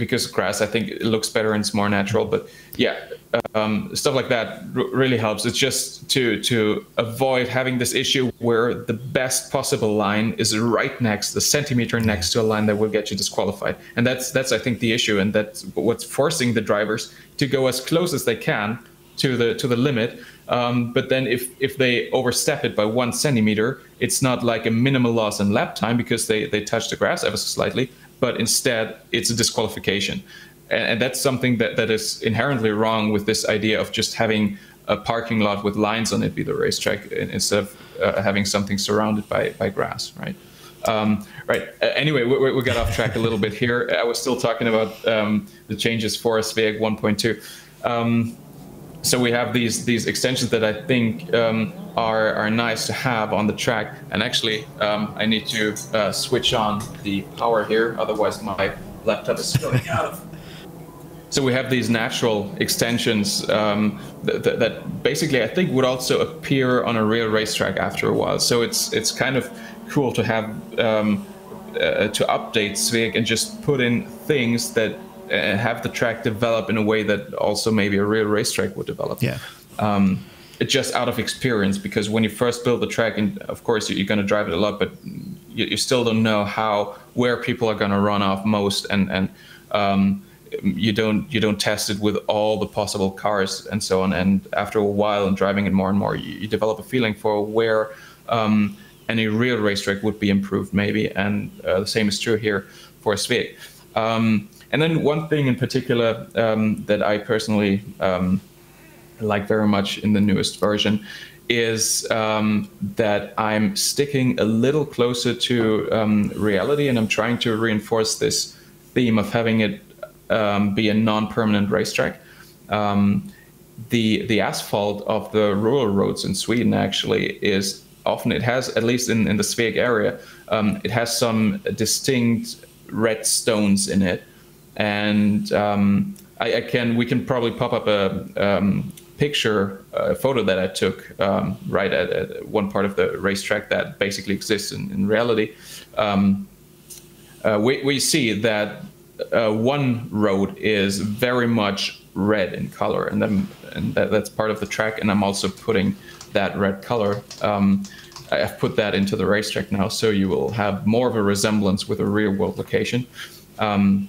because grass, I think it looks better and it's more natural, but yeah, um, stuff like that r really helps. It's just to to avoid having this issue where the best possible line is right next, the centimeter next to a line that will get you disqualified. And that's, that's I think, the issue, and that's what's forcing the drivers to go as close as they can to the to the limit. Um, but then if, if they overstep it by one centimeter, it's not like a minimal loss in lap time because they, they touch the grass ever so slightly, but instead it's a disqualification. And, and that's something that, that is inherently wrong with this idea of just having a parking lot with lines on it be the racetrack, instead of uh, having something surrounded by, by grass, right? Um, right. Uh, anyway, we, we got off track a little bit here. I was still talking about um, the changes for Sveg one point two. Um, So we have these these extensions that I think um, are are nice to have on the track. And actually, um, I need to uh, switch on the power here, otherwise my laptop is going out of. So we have these natural extensions um, that, that, that basically I think would also appear on a real racetrack after a while. So it's it's kind of cool to have um, uh, to update Sveg and just put in things that. And have the track develop in a way that also maybe a real racetrack would develop. Yeah. Um, just out of experience, because when you first build the track, and of course you're going to drive it a lot, but you, you still don't know how where people are going to run off most, and and um, you don't you don't test it with all the possible cars and so on. And after a while, and driving it more and more, you, you develop a feeling for where um, any real racetrack would be improved, maybe. And uh, the same is true here for Sveg. Um, And then one thing in particular um, that I personally um, like very much in the newest version is um, that I'm sticking a little closer to um, reality, and I'm trying to reinforce this theme of having it um, be a non-permanent racetrack. Um, the the asphalt of the rural roads in Sweden actually is often, it has, at least in, in the Sveg area, um, it has some distinct red stones in it. And um, I, I can, we can probably pop up a um, picture, a uh, photo that I took um, right at, at one part of the racetrack that basically exists in, in reality, um, uh, we, we see that uh, one road is very much red in color, and, then, and that, that's part of the track, and I'm also putting that red color. Um, I've put that into the racetrack now, so you will have more of a resemblance with a real-world location. Um,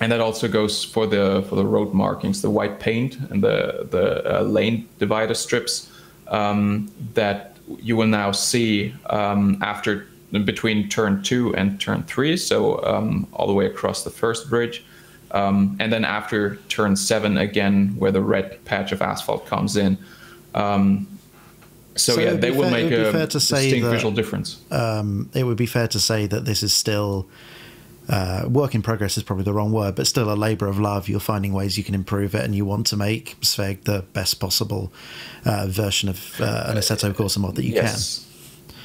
And that also goes for the for the road markings, the white paint and the the uh, lane divider strips um, that you will now see um, after between turn two and turn three. So um, all the way across the first bridge, um, and then after turn seven again, where the red patch of asphalt comes in. Um, so, so yeah, they will fair, make a distinct that, visual difference. Um, it would be fair to say that this is still. Uh, work in progress is probably the wrong word, but still a labour of love. You're finding ways you can improve it, and you want to make Sveg the best possible uh, version of uh, an Assetto Corsa mod that you yes. can.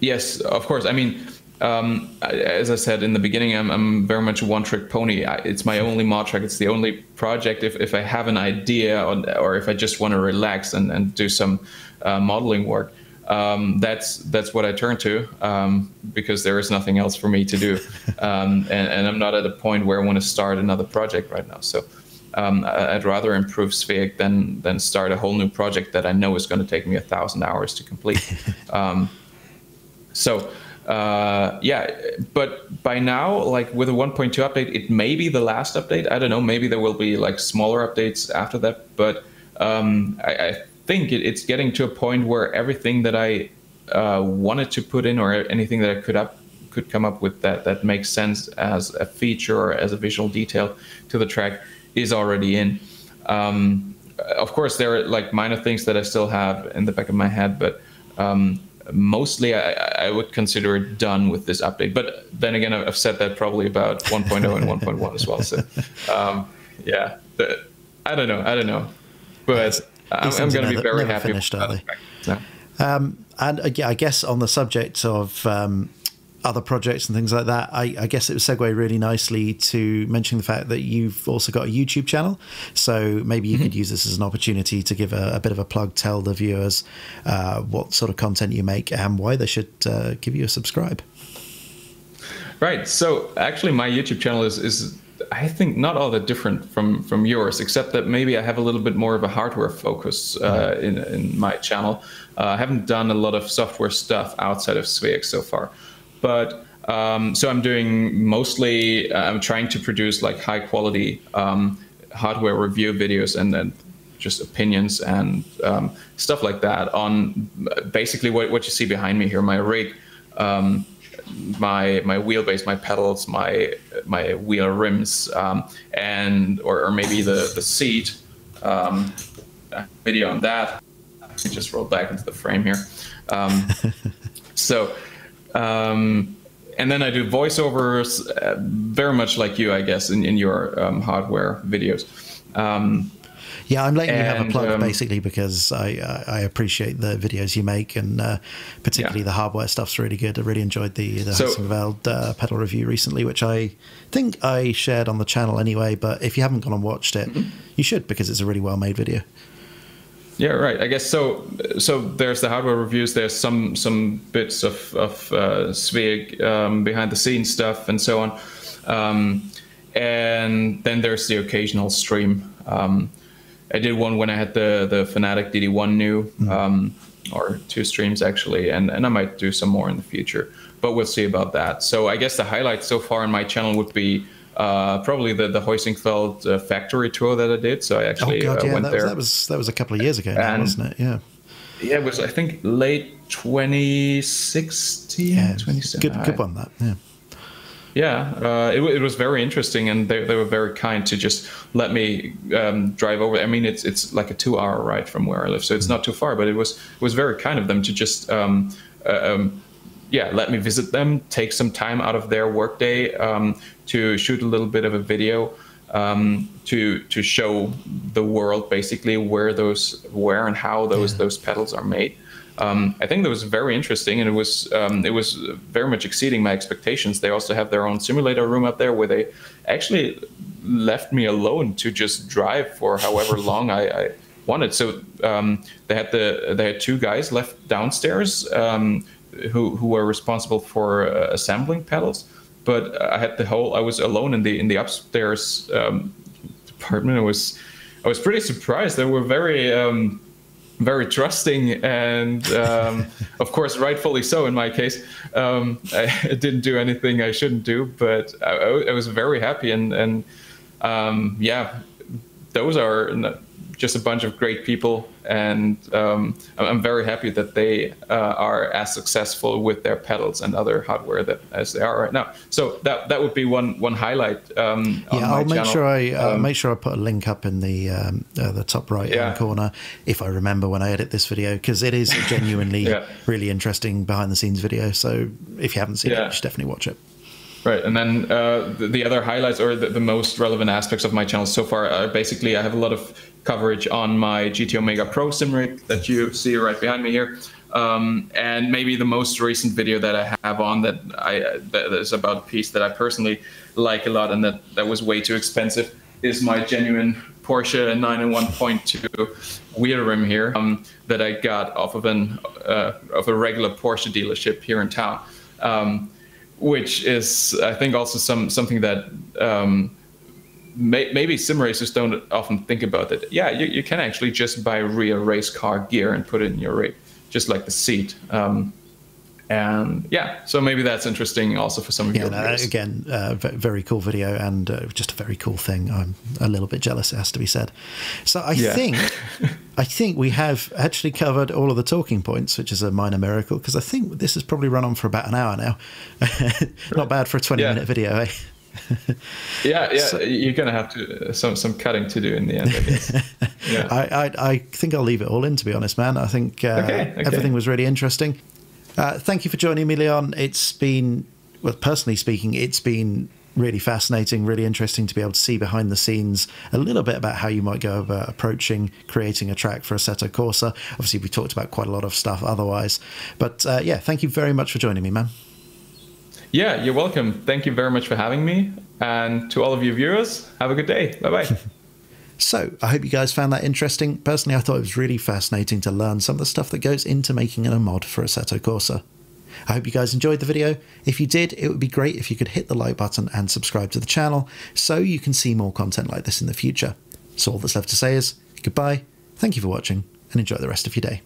Yes, of course. I mean, um, as I said in the beginning, I'm, I'm very much a one-trick pony. I, it's my only mod track. It's the only project. If, if I have an idea or, or if I just want to relax and, and do some uh, modelling work, Um, that's that's what I turn to um, because there is nothing else for me to do, um, and, and I'm not at a point where I want to start another project right now. So um, I'd rather improve Sveg than than start a whole new project that I know is going to take me a thousand hours to complete. um, so uh, yeah, but by now, like with a one point two update, it may be the last update. I don't know. Maybe there will be like smaller updates after that, but um, I. I think it, it's getting to a point where everything that I uh, wanted to put in, or anything that I could up could come up with that that makes sense as a feature or as a visual detail to the track, is already in. Um, of course, there are like minor things that I still have in the back of my head, but um, mostly I, I would consider it done with this update. But then again, I've said that probably about one point oh and one point one as well. So um, yeah, I don't know, I don't know, but. I'm, I'm going to be very happy. Finished, are they? No. Um, and I guess on the subject of um, other projects and things like that, I, I guess it would segue really nicely to mentioning the fact that you've also got a YouTube channel. So maybe you mm-hmm. could use this as an opportunity to give a, a bit of a plug, tell the viewers uh, what sort of content you make and why they should uh, give you a subscribe. Right. So actually, my YouTube channel is... is I think not all that different from, from yours, except that maybe I have a little bit more of a hardware focus uh, in, in my channel. Uh, I haven't done a lot of software stuff outside of Sveg so far. But um, so I'm doing mostly, uh, I'm trying to produce like high quality um, hardware review videos and then just opinions and um, stuff like that on basically what, what you see behind me here, my rig. Um, my my wheelbase, my pedals, my my wheel rims, um, and or, or maybe the the seat. Um, video on that. I just rolled back into the frame here. Um, so, um, and then I do voiceovers, uh, very much like you, I guess, in in your um, hardware videos. Um, Yeah, I'm letting and, you have a plug um, basically because I, I appreciate the videos you make, and uh, particularly yeah. the hardware stuff's really good. I really enjoyed the, the so, Heusinkveld uh, pedal review recently, which I think I shared on the channel anyway. But if you haven't gone and watched it, mm-hmm. you should, because it's a really well-made video. Yeah, right. I guess so. So there's the hardware reviews. There's some some bits of of uh, Sveg um, behind the scenes stuff and so on, um, and then there's the occasional stream. Um, I did one when I had the, the Fanatec D D one new, um, or two streams actually, and, and I might do some more in the future, but we'll see about that. So I guess the highlights so far on my channel would be uh, probably the, the Heusinkveld uh, factory tour that I did. So I actually oh God, yeah, uh, went that was, there. That was, that was a couple of years ago, now, wasn't it? Yeah. Yeah, it was, I think, late twenty sixteen, yeah, twenty seventeen. Good, good one, that, yeah. Yeah, uh, it, it was very interesting, and they, they were very kind to just let me um, drive over. I mean, it's it's like a two-hour ride from where I live, so it's not too far. But it was it was very kind of them to just, um, uh, um, yeah, let me visit them, take some time out of their workday um, to shoot a little bit of a video um, to to show the world basically where those where and how those yeah. those pedals are made. Um, I think that was very interesting, and it was um, it was very much exceeding my expectations. They also have their own simulator room up there, where they actually left me alone to just drive for however long I, I wanted. So um, they had the they had two guys left downstairs um, who who were responsible for uh, assembling pedals. But I had the whole I was alone in the in the upstairs um, department. I was I was pretty surprised. They were very um, very trusting, and um, of course, rightfully so in my case. Um, I didn't do anything I shouldn't do, but I, I was very happy. And, and um, yeah, those are just a bunch of great people, and um, I'm very happy that they uh, are as successful with their pedals and other hardware that as they are right now. So that that would be one one highlight. Um, yeah, on I'll my make channel. sure I uh, um, make sure I put a link up in the um, uh, the top right hand yeah. corner if I remember when I edit this video, because it is a genuinely yeah. really interesting behind the scenes video. So if you haven't seen yeah. it, you should definitely watch it. Right, and then uh, the, the other highlights or the, the most relevant aspects of my channel so far are basically I have a lot of coverage on my G T Omega Pro sim rig that you see right behind me here, um, and maybe the most recent video that I have on that I that is about a piece that I personally like a lot and that that was way too expensive is my genuine Porsche nine oh one point two wheel rim here um, that I got off of an uh, of a regular Porsche dealership here in town. Um, Which is, I think, also some something that um, may, maybe sim racers don't often think about. That yeah, you, you can actually just buy real race car gear and put it in your rig, just like the seat. Um, and yeah, so maybe that's interesting also for some of yeah, your no, again, uh, very cool video and uh, just a very cool thing. I'm a little bit jealous, it has to be said. So I yeah. think I think we have actually covered all of the talking points, which is a minor miracle, because I think this has probably run on for about an hour now. Not bad for a twenty-minute yeah. video, eh? yeah, yeah. So, you're going to have to uh, some some cutting to do in the end, I guess. Yeah. I, I, I think I'll leave it all in, to be honest, man. I think uh, okay, okay. everything was really interesting. Uh, thank you for joining me, Leon. It's been, well, personally speaking, it's been really fascinating, really interesting to be able to see behind the scenes a little bit about how you might go about approaching creating a track for Assetto Corsa. Obviously, we talked about quite a lot of stuff otherwise. But uh, yeah, thank you very much for joining me, man. Yeah, you're welcome. Thank you very much for having me. And to all of you viewers, have a good day. Bye-bye. So I hope you guys found that interesting. Personally, I thought it was really fascinating to learn some of the stuff that goes into making a mod for Assetto Corsa. I hope you guys enjoyed the video. If you did, it would be great if you could hit the like button and subscribe to the channel so you can see more content like this in the future. So all that's left to say is goodbye, thank you for watching, and enjoy the rest of your day.